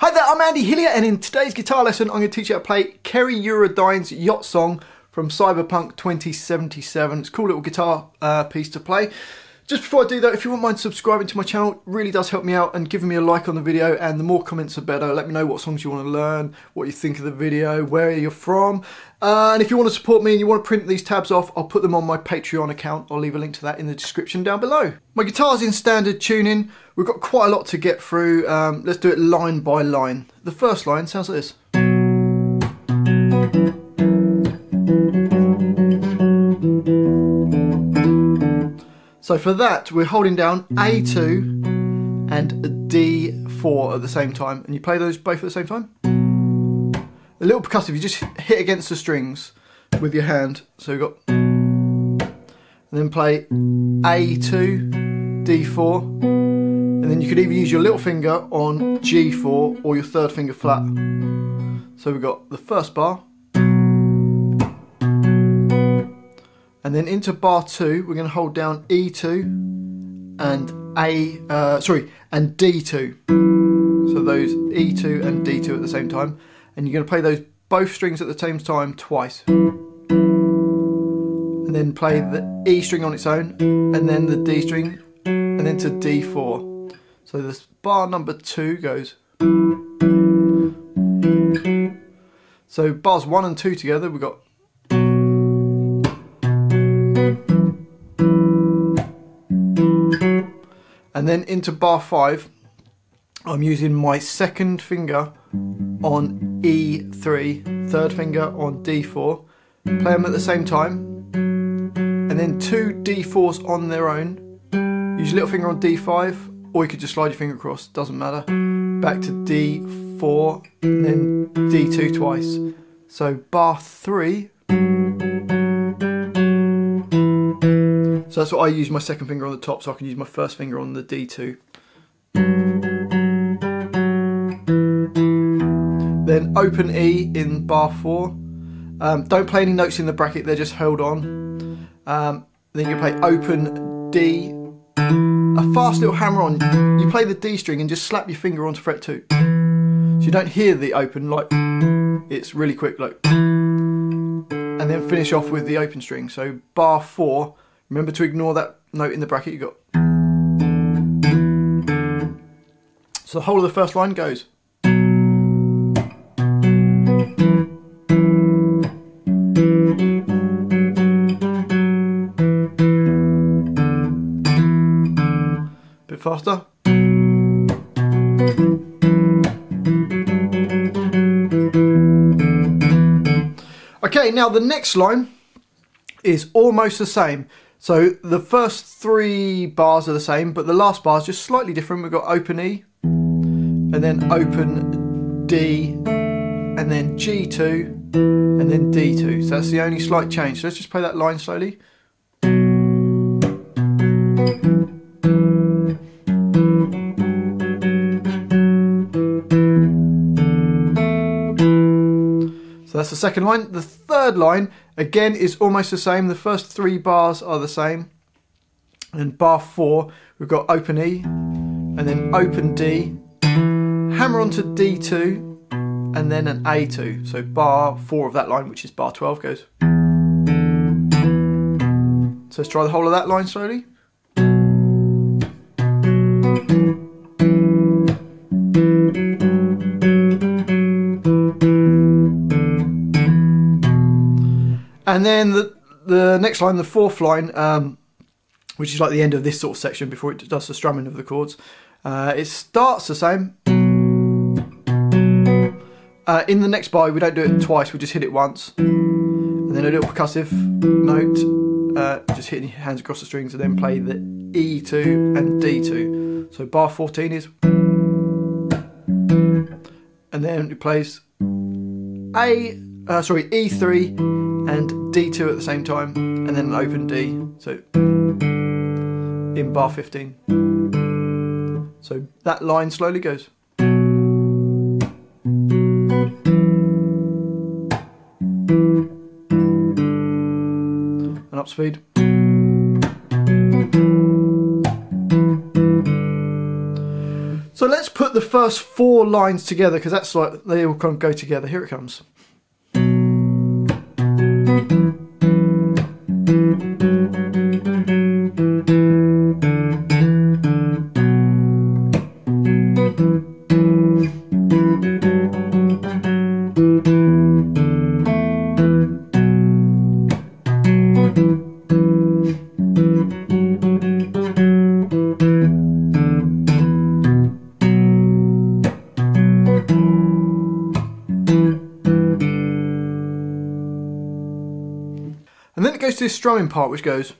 Hi there, I'm Andy Hillier, and in today's guitar lesson I'm going to teach you how to play Kerry Eurodyne's Yacht Song from Cyberpunk 2077. It's a cool little guitar piece to play. Just before I do that, if you wouldn't mind subscribing to my channel, it really does help me out, and giving me a like on the video, and the more comments are better. Let me know what songs you want to learn, what you think of the video, where you're from. And if you want to support me and you want to print these tabs off, I'll put them on my Patreon account. I'll leave a link to that in the description down below. My guitar's in standard tuning. We've got quite a lot to get through. Let's do it line by line. The first line sounds like this. So for that, we're holding down A2 and D4 at the same time, and you play those both at the same time. A little percussive, you just hit against the strings with your hand. So we've got, and then play A2, D4, and then you could either use your little finger on G4 or your third finger flat. So we've got the first bar, and then into bar 2, we're going to hold down E2 and D2. So those E2 and D2 at the same time, and you're going to play those both strings at the same time twice, and then play the E string on its own, and then the D string, and then to D4. So this bar number 2 goes. So bars 1 and 2 together, we've got. And then into bar 5, I'm using my second finger on E3, third finger on D4, play them at the same time, and then two D4s on their own, use your little finger on D5, or you could just slide your finger across, doesn't matter, back to D4, and then D2 twice. So bar 3, so that's what I use my second finger on the top, so I can use my first finger on the D2. Then open E in bar 4. Don't play any notes in the bracket, they're just held on. Then you play open D. A fast little hammer on. You play the D string and just slap your finger onto fret 2. So you don't hear the open, like, it's really quick, like. And then finish off with the open string. So bar 4. Remember to ignore that note in the bracket you got. So the whole of the first line goes. Bit faster. Okay, now the next line is almost the same. So the first 3 bars are the same, but the last bar is just slightly different. We've got open E, and then open D, and then G2, and then D2. So that's the only slight change. So let's just play that line slowly. So that's the second line. The third line, again, is almost the same. The first 3 bars are the same. And bar 4, we've got open E, and then open D, hammer onto D2, and then an A2. So bar 4 of that line, which is bar 12, goes. So let's try the whole of that line slowly. And then the next line, the fourth line, which is like the end of this sort of section before it does the strumming of the chords, it starts the same. In the next bar, we don't do it twice, we just hit it once. And then a little percussive note, just hitting your hands across the strings, and then play the E2 and D2. So bar 14 is. And then it plays E3. And D2 at the same time, and then an open D, so in bar 15. So that line slowly goes. And up speed. So let's put the first four lines together, because that's like they all kind of go together. Here it comes. And then it goes to this strumming part, which goes.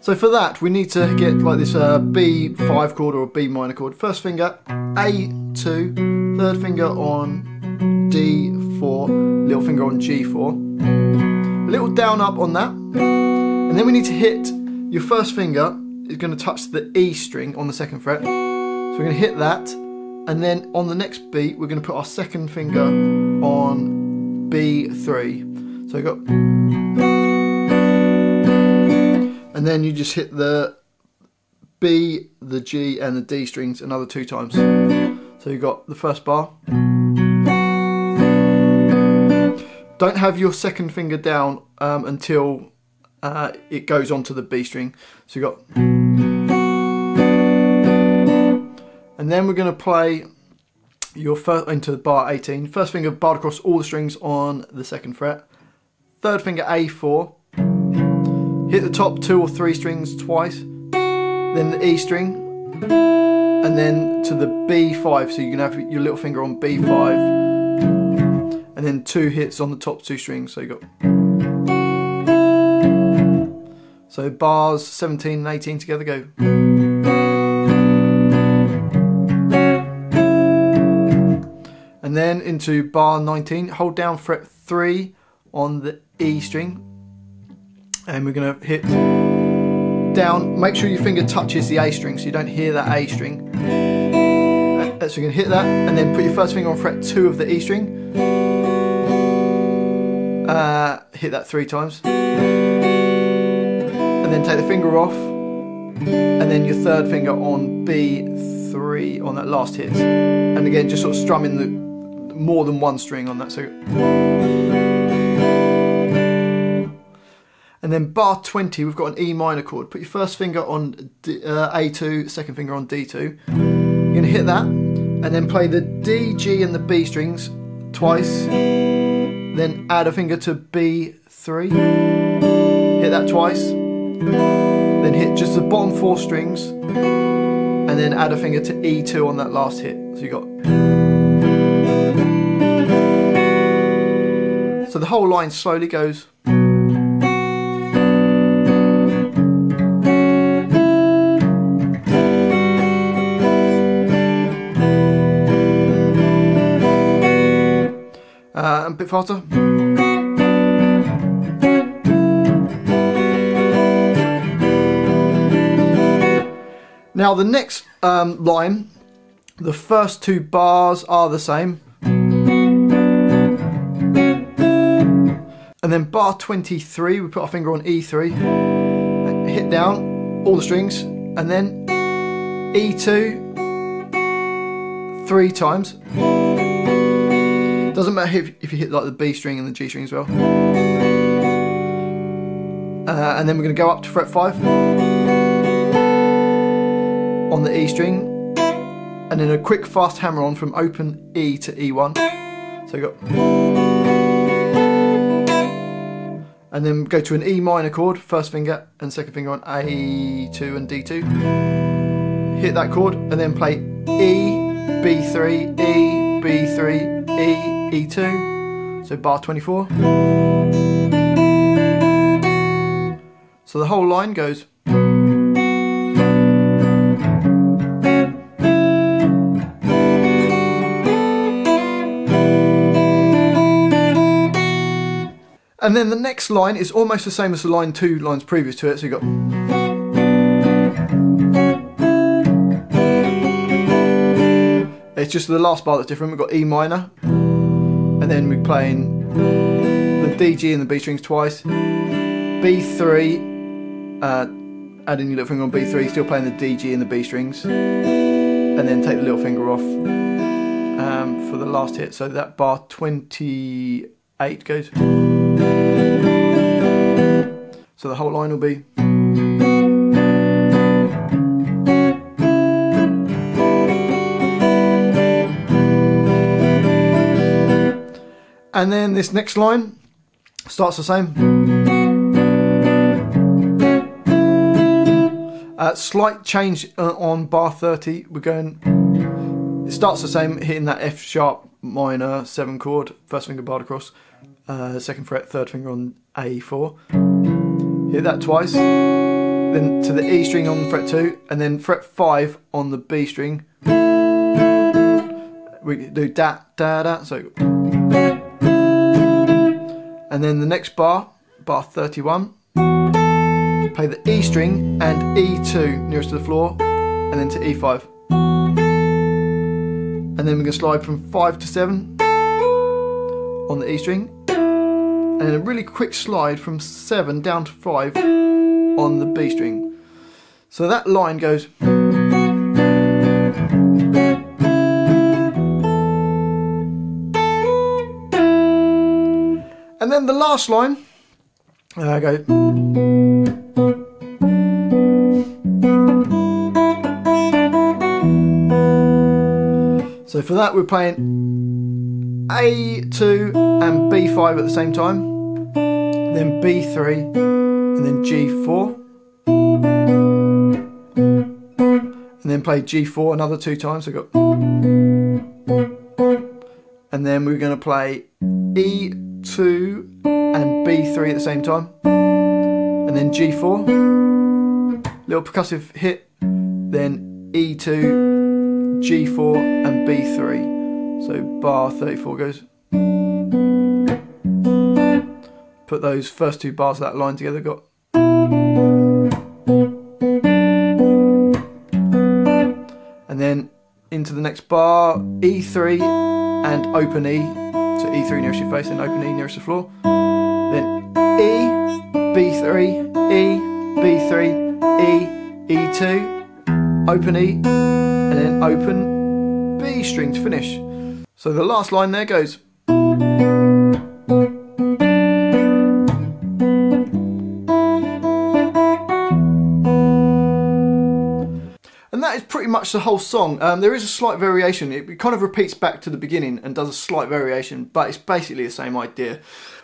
So for that, we need to get like this B5 chord or a B minor chord. First finger, A2, third finger on D4, little finger on G4. A little down up on that. And then we need to hit, your first finger is going to touch the E string on the second fret. So we're going to hit that. And then on the next beat, we're going to put our second finger on B3. So you got, and then you just hit the B, the G, and the D strings another two times. So you got the first bar. Don't have your second finger down until it goes onto the B string. So you got. And then we're going to play your first into bar 18. First finger barred across all the strings on the second fret. Third finger A4. Hit the top two or three strings twice. Then the E string. And then to the B5. So you're going to have your little finger on B5. And then two hits on the top two strings. So you got. So bars 17 and 18 together go. And then into bar 19, hold down fret 3 on the E string. And we're going to hit down, make sure your finger touches the A string so you don't hear that A string. So you're going to hit that and then put your first finger on fret 2 of the E string. Hit that 3 times. And then take the finger off. And then your third finger on B3 on that last hit. And again, just sort of strumming the more than one string on that. So, and then bar 20, we've got an E minor chord. Put your first finger on A2, second finger on D2. You're gonna hit that, and then play the D, G, and the B strings twice. Then add a finger to B3. Hit that twice. Then hit just the bottom four strings, and then add a finger to E2 on that last hit. So you got. So the whole line slowly goes. A bit faster. Now the next line, the first two bars are the same. And then bar 23, we put our finger on E3, hit down all the strings, and then E2 3 times. Doesn't matter if you hit like the B string and the G string as well. And then we're going to go up to fret 5 on the E string, and then a quick fast hammer on from open E to E1. So you got. And then go to an E minor chord, first finger and second finger on A2 and D2. Hit that chord and then play E, B3, E, B3, E, E2. So bar 24. So the whole line goes. And then the next line is almost the same as the line two lines previous to it, so you got. It's just the last bar that's different. We've got E minor, and then we're playing the D, G, and the B strings twice, B3, adding your little finger on B3, still playing the D, G and the B strings, and then take the little finger off for the last hit. So that bar 28 goes. So the whole line will be. And then this next line starts the same. Slight change on bar 30. We're going. It starts the same, hitting that F sharp minor 7 chord. First finger barred across. Second fret, third finger on A4. Hit that twice. Then to the E string on fret 2, and then fret 5 on the B string. We do da da da. So. And then the next bar, bar 31, play the E string and E2 nearest to the floor, and then to E5. And then we're going to slide from 5 to 7 on the E string, and then a really quick slide from 7 down to 5 on the B string. So that line goes. And then the last line, I go. So for that we're playing A2 and B5 at the same time, then B3 and then G4, and then play G4 another 2 times. So we got, and then we're going to play E2 and B3 at the same time, and then G4, little percussive hit, then E2, G4 and B3. So bar 34 goes. Put those first 2 bars of that line together, got. And then into the next bar, E3 and open E. So E3 nearest your face, then open E nearest the floor. Then E, B3, E, B3, E, E2, open E, and then open B string to finish. So the last line there goes. That is pretty much the whole song. There is a slight variation. It kind of repeats back to the beginning and does a slight variation, but it's basically the same idea.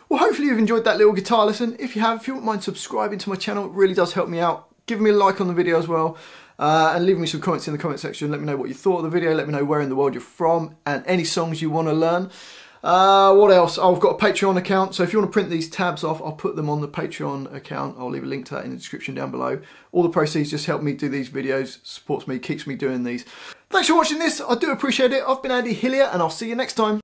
Well, hopefully you've enjoyed that little guitar lesson. If you have, if you wouldn't mind subscribing to my channel, it really does help me out. Give me a like on the video as well, and leave me some comments in the comment section. Let me know what you thought of the video, let me know where in the world you're from, and any songs you want to learn. What else? I've got a Patreon account, so if you want to print these tabs off, I'll put them on the Patreon account. I'll leave a link to that in the description down below. All the proceeds just help me do these videos, supports me, keeps me doing these. Thanks for watching this, I do appreciate it. I've been Andy Hillier, and I'll see you next time.